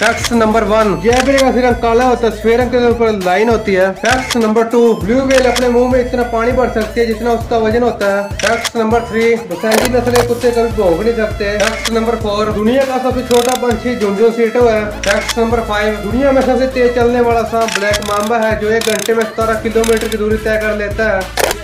Fact number 1, Jaibir का सिर काला होता है, स्फेरम के ऊपर लाइन होती है। फैक्ट नंबर 2, ब्लू व्हेल अपने मुंह में इतना पानी भर सकती है जितना उसका वजन होता है। फैक्ट नंबर 3, बसंती नस्ल के कुत्ते कभी भौंक नहीं सकते। फैक्ट नंबर 4, दुनिया का सबसे छोटा पंछी झुंझुनू सीटो है। फैक्ट नंबर 5, दुनिया में सबसे तेज चलने वाला सांप ब्लैक मांबा है जो 1 घंटे में 17 किलोमीटर की दूरी तय कर लेता है।